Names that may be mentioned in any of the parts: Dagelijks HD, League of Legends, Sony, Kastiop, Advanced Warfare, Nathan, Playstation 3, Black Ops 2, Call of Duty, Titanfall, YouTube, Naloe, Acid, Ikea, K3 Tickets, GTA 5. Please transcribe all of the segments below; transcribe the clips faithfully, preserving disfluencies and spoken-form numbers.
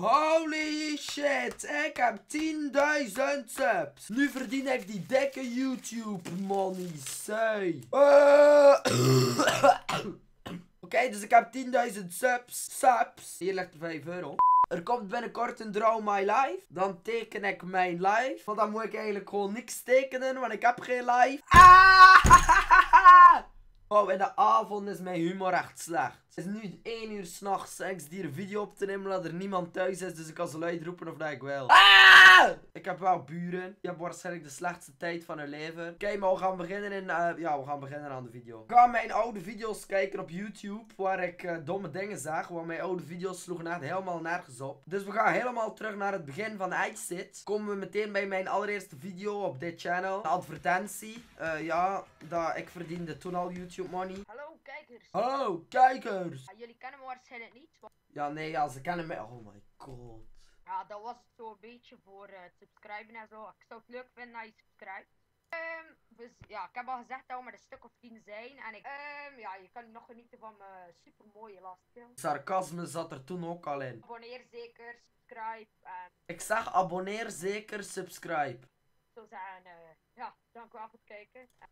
Holy shit, ik heb tienduizend subs. Nu verdien ik die dikke YouTube money, say. Uh. Oké, okay, dus ik heb tienduizend subs. Subs. Hier ligt vijf euro. Er komt binnenkort een Draw My Life. Dan teken ik mijn life. Want dan moet ik eigenlijk gewoon niks tekenen, want ik heb geen life. Ah! Oh, in de avond is mijn humor echt slecht. Het is nu één uur s'nachts en ik zit hier een video op te nemen dat er niemand thuis is. Dus ik kan ze luid roepen of dat ik wil. Ah! Ik heb wel buren. Die hebben waarschijnlijk de slechtste tijd van hun leven. Oké, maar we gaan beginnen in, uh, ja, we gaan beginnen aan de video. Ik ga mijn oude video's kijken op YouTube. Waar ik uh, domme dingen zag. Want mijn oude video's sloegen echt helemaal nergens op. Dus we gaan helemaal terug naar het begin van Acid. Komen we meteen bij mijn allereerste video op dit channel. De advertentie. Uh, ja, dat ik verdiende toen al YouTube money. Hallo kijkers. Hallo kijkers. Ja, jullie kennen me waarschijnlijk niet. Want... Ja, nee, ja, ze kennen mij. Oh my god. Ja, dat was het zo'n beetje voor het uh, subscriben en zo. Ik zou het leuk vinden dat je subscribt. Um, dus ja, ik heb al gezegd dat we met een stuk of tien zijn. En ik, um, ja, je kan nog genieten van mijn supermooie lastfilm. Sarcasme zat er toen ook al in. Abonneer zeker, subscribe. En... Ik zag abonneer zeker, subscribe. Zo zijn, uh, ja, dank u wel voor het kijken. En...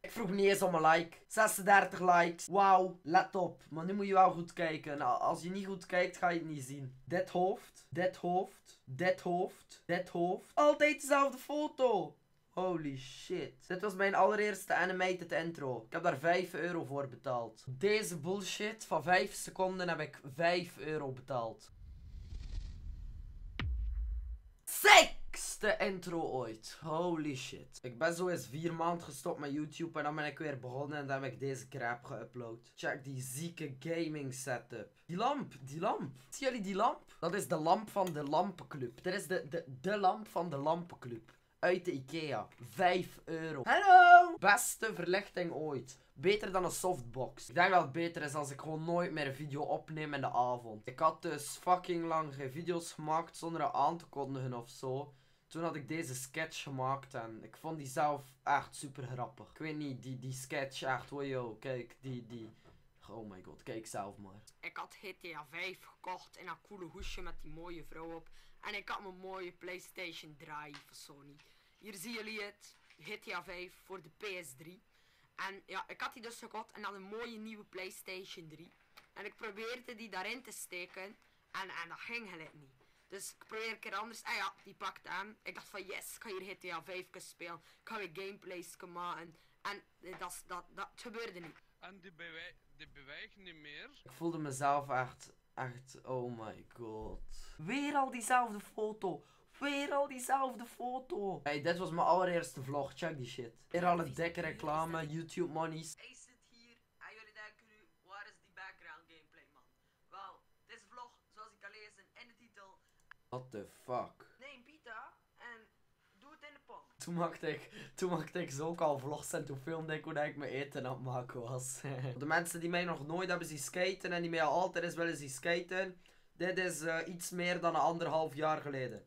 Ik vroeg niet eens om een like. zesendertig likes. Wauw, let op. Maar nu moet je wel goed kijken. Nou, als je niet goed kijkt, ga je het niet zien. Dit hoofd, dit hoofd, dit hoofd, dit hoofd. Altijd dezelfde foto. Holy shit. Dit was mijn allereerste animated intro. Ik heb daar vijf euro voor betaald. Deze bullshit van vijf seconden heb ik vijf euro betaald. Zesde intro ooit. Holy shit. Ik ben zo eens vier maanden gestopt met YouTube. En dan ben ik weer begonnen. En dan heb ik deze crap geüpload. Check die zieke gaming setup. Die lamp. Die lamp. Zien jullie die lamp? Dat is de lamp van de lampenclub. Dat is de, de, de lamp van de lampenclub. Uit de Ikea. vijf euro. Hallo. Beste verlichting ooit. Beter dan een softbox. Ik denk dat het beter is als ik gewoon nooit meer een video opneem in de avond. Ik had dus fucking lang geen video's gemaakt zonder het aan te kondigen ofzo. Toen had ik deze sketch gemaakt en ik vond die zelf echt super grappig. Ik weet niet, die, die sketch echt, oh yo, kijk, die, die. Oh my god, kijk zelf maar. Ik had G T A vijf gekocht in dat coole hoesje met die mooie vrouw op. En ik had mijn mooie Playstation drie van Sony. Hier zien jullie het, G T A vijf voor de P S drie. En ja, ik had die dus gekocht en had een mooie nieuwe Playstation drie. En ik probeerde die daarin te steken. En, en dat ging gelijk niet. Dus ik probeer een keer anders. En ja, die pakte aan. Ik dacht van yes, ik ga hier G T A vijf spelen. Ik ga weer gameplays maken. En dat, dat, dat gebeurde niet. En die bewegen bewe niet meer. Ik voelde mezelf echt, echt, oh my god. Weer al diezelfde foto. Weer al diezelfde foto. Hey, dit was mijn allereerste vlog. Check die shit. Weer al een dikke reclame, YouTube monies. Hey, zit hier. En jullie denken nu, waar is die background gameplay, man? Wel, deze vlog, zoals ik kan lezen in de titel. What the fuck? Neem pita en doe het in de pan. Toen maakte ik, toen maakte ik zo ook al vlogs en toen filmde ik hoe dat ik mijn eten aan het maken was. De mensen die mij nog nooit hebben zien skaten en die mij al altijd eens willen zien skaten. Dit is uh, iets meer dan een anderhalf jaar geleden.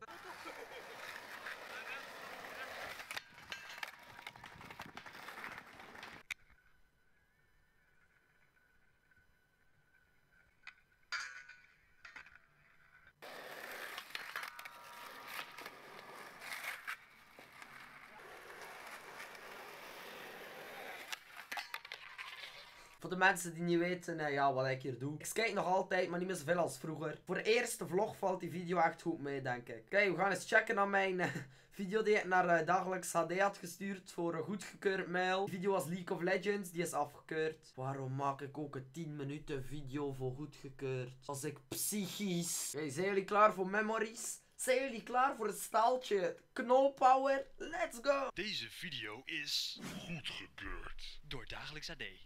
Voor de mensen die niet weten, uh, ja, wat ik hier doe. Ik skate nog altijd, maar niet meer zoveel als vroeger. Voor de eerste vlog valt die video echt goed mee, denk ik. Oké, we gaan eens checken naar mijn uh, video die ik naar uh, Dagelijks H D had gestuurd. Voor een goedgekeurd mail. Die video was League of Legends, die is afgekeurd. Waarom maak ik ook een tien minuten video voor goedgekeurd? Als ik psychisch... Oké, zijn jullie klaar voor memories? Zijn jullie klaar voor het staaltje knolpower? Let's go! Deze video is goedgekeurd door Dagelijks H D.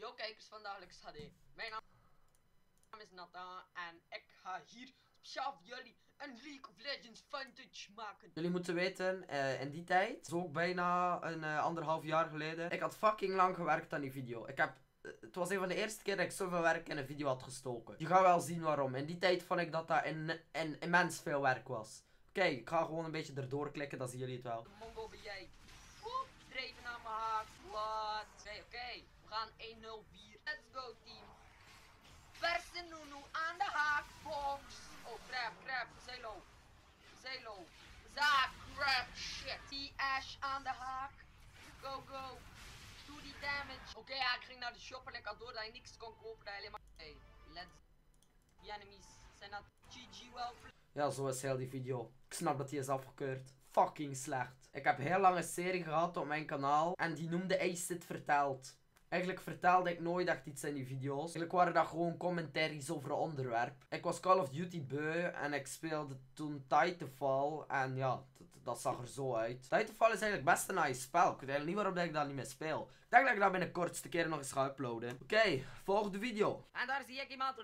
Yo kijkers van Dagelijks H D, mijn naam is Nathan en ik ga hier speciaal voor jullie een League of Legends vintage maken. Jullie moeten weten, uh, in die tijd, zo ook bijna een uh, anderhalf jaar geleden, ik had fucking lang gewerkt aan die video. Ik heb, uh, het was een van de eerste keer dat ik zoveel werk in een video had gestoken. Je gaat wel zien waarom. In die tijd vond ik dat dat in, in, immens veel werk was. Oké, ik ga gewoon een beetje erdoor klikken, dan zien jullie het wel. Mongo ben jij. Woep, dreven aan mijn haak, wat? Oké, oké. We gaan één nul vier. Let's go team. Zelo, zaak, grab, shit. T-Ash aan de haak. Go, go. Doe die damage. Oké, okay, ja, ik ging naar de shop en ik had door dat hij niks kon kopen. Alleen maar... Hey, let's... Die enemies zijn dat G G wel... Ja, zo is heel die video. Ik snap dat die is afgekeurd. Fucking slecht. Ik heb heel lang een serie gehad op mijn kanaal. En die noemde Acid verteld. Eigenlijk vertelde ik nooit echt iets in die video's. Eigenlijk waren dat gewoon commentaries over een onderwerp. Ik was Call of Duty beu en ik speelde toen Titanfall. En ja, dat zag er zo uit. Titanfall is eigenlijk best een nice spel. Ik weet eigenlijk niet waarom ik dat niet meer speel. Ik denk dat ik dat binnenkort een keer nog eens ga uploaden. Oké, okay, volgende video. En daar zie ik iemand...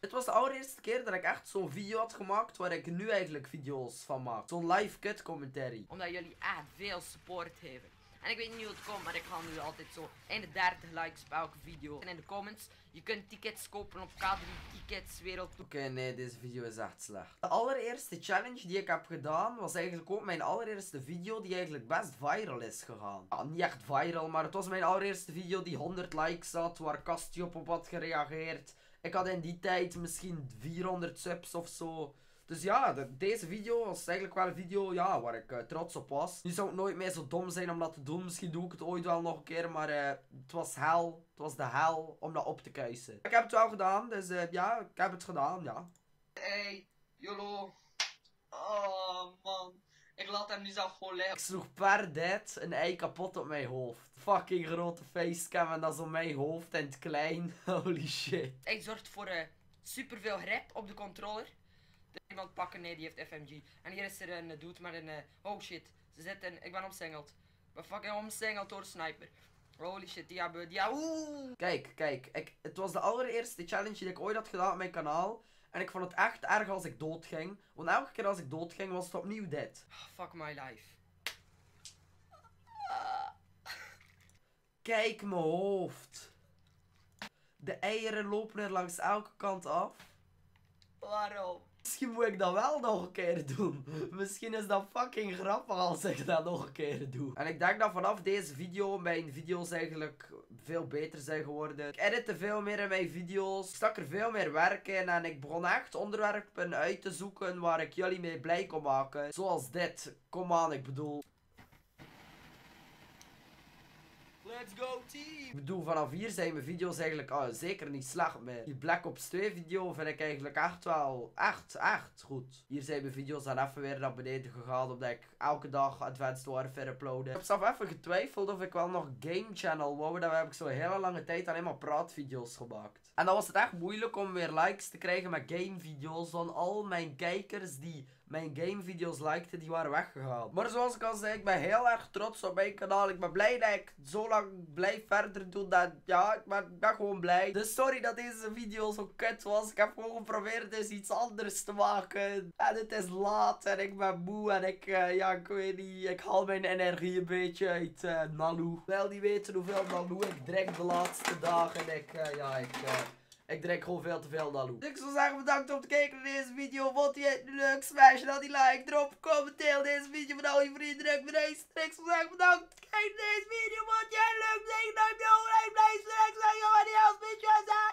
Het was de allereerste keer dat ik echt zo'n video had gemaakt waar ik nu eigenlijk video's van maak. Zo'n live cut commentary. Omdat jullie echt veel support hebben. En ik weet niet hoe het komt, maar ik ga nu altijd zo eenendertig likes bij elke video. En in de comments, je kunt tickets kopen op K drie Tickets wereld. Oké, okay, nee, deze video is echt slecht. De allereerste challenge die ik heb gedaan, was eigenlijk ook mijn allereerste video die eigenlijk best viral is gegaan. Ja, niet echt viral, maar het was mijn allereerste video die honderd likes had, waar Kastiop op had gereageerd. Ik had in die tijd misschien vierhonderd subs of zo. Dus ja, de, deze video was eigenlijk wel een video ja, waar ik uh, trots op was. Nu zou ik nooit meer zo dom zijn om dat te doen. Misschien doe ik het ooit wel nog een keer, maar uh, het was hel. Het was de hel om dat op te kuisen. Ik heb het wel gedaan, dus uh, ja, ik heb het gedaan, ja. Hey, YOLO. Oh man, ik laat hem nu zelf gewoon liggen. Ik sloeg per dit een ei kapot op mijn hoofd. Fucking grote facecam en dat is op mijn hoofd en het klein. Holy shit. Hij zorgt voor uh, superveel grip op de controller. Iemand pakken, nee, die heeft F M G. En hier is er een dude met een. Uh, oh shit, ze zitten. Ik ben omsingeld. Ik ben fucking omsingeld door sniper. Holy shit, die hebben. Die hebben. Kijk, kijk. Ik, het was de allereerste challenge die ik ooit had gedaan op mijn kanaal. En ik vond het echt erg als ik doodging. Want elke keer als ik doodging, was het opnieuw dit. Oh, fuck my life. Kijk mijn hoofd. De eieren lopen er langs elke kant af. Waarom? Misschien moet ik dat wel nog een keer doen. Misschien is dat fucking grappig als ik dat nog een keer doe. En ik denk dat vanaf deze video mijn video's eigenlijk veel beter zijn geworden. Ik editte veel meer in mijn video's. Ik stak er veel meer werk in. En ik begon echt onderwerpen uit te zoeken waar ik jullie mee blij kon maken. Zoals dit. Kom aan, ik bedoel. Let's go team! Ik bedoel, vanaf hier zijn mijn video's eigenlijk oh, zeker niet slecht meer. Die Black Ops twee video vind ik eigenlijk echt wel, echt, echt goed. Hier zijn mijn video's dan even weer naar beneden gegaan, omdat ik elke dag Advanced Warfare uploadde. Ik heb zelf even getwijfeld of ik wel nog Game Channel wou, daar heb ik zo'n hele lange tijd alleen maar praatvideo's gemaakt. En dan was het echt moeilijk om weer likes te krijgen met gamevideo's, want al mijn kijkers die... mijn gamevideo's likten, die waren weggehaald. Maar zoals ik al zei, ik ben heel erg trots op mijn kanaal. Ik ben blij dat ik zo lang blijf verder doen. Dat, ja, ik ben, ik ben gewoon blij. Dus sorry dat deze video zo kut was. Ik heb gewoon geprobeerd eens iets anders te maken. En het is laat en ik ben moe. En ik, uh, ja, ik weet niet. Ik haal mijn energie een beetje uit uh, Naloe. Wel niet weten hoeveel Naloe ik drink de laatste dagen. En ik, uh, ja, ik... Uh, Ik drink gewoon veel te veel Naloe. Dus ik zou zeggen bedankt om het kijken naar deze video. Vond je het leuk? Smash dan die like. Drop een comment. Deel deze video met al je vrienden. Druk mijn reis. Ik zou zeggen bedankt om het kijken naar deze video. Vond je het leuk? Zeg dan je hoor. Blijf straks. Zeg je hoor.